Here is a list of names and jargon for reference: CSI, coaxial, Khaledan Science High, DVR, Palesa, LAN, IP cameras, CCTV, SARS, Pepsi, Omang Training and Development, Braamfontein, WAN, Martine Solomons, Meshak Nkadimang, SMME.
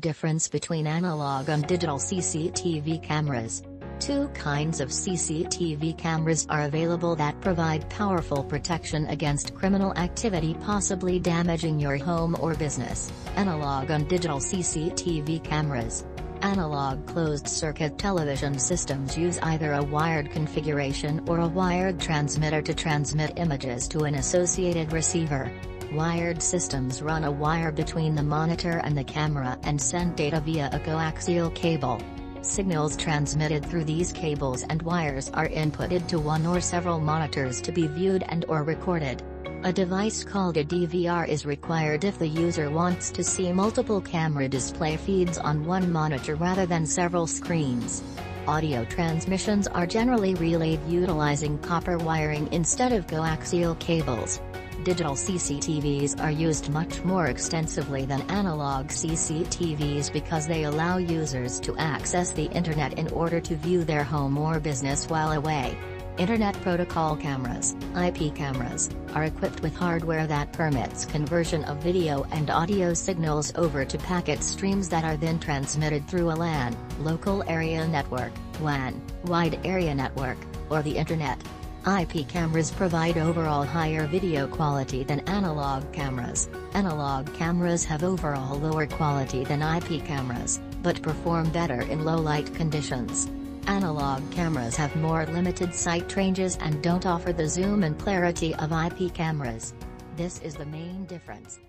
Difference between analog and digital CCTV cameras. Two kinds of CCTV cameras are available that provide powerful protection against criminal activity possibly damaging your home or business: analog and digital CCTV cameras. Analog closed-circuit television systems use either a wired configuration or a wired transmitter to transmit images to an associated receiver. Wired systems run a wire between the monitor and the camera and send data via a coaxial cable. Signals transmitted through these cables and wires are inputted to one or several monitors to be viewed and/or recorded. A device called a DVR is required if the user wants to see multiple camera display feeds on one monitor rather than several screens. Audio transmissions are generally relayed utilizing copper wiring instead of coaxial cables. Digital CCTVs are used much more extensively than analog CCTVs because they allow users to access the internet in order to view their home or business while away. Internet Protocol cameras, IP cameras, are equipped with hardware that permits conversion of video and audio signals over to packet streams that are then transmitted through a LAN, local area network, WAN, wide area network, or the internet. IP cameras provide overall higher video quality than analog cameras. Analog cameras have overall lower quality than IP cameras, but perform better in low light conditions. Analog cameras have more limited sight ranges and don't offer the zoom and clarity of IP cameras. This is the main difference.